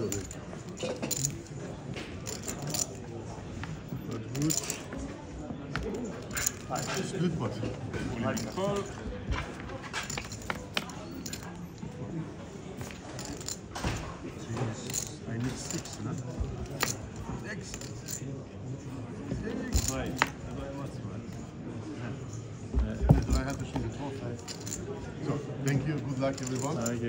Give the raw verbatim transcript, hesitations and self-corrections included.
That's good. Good one. I need six, huh? Next. Six. Right. I have to shoot it off. So, thank you. Good luck, everyone. Okay.